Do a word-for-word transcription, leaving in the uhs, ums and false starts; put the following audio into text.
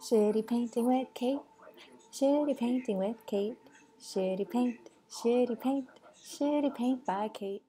Shitty painting with Kate. Shitty painting with Kate. Shitty paint. Shitty paint. Shitty paint by Kate.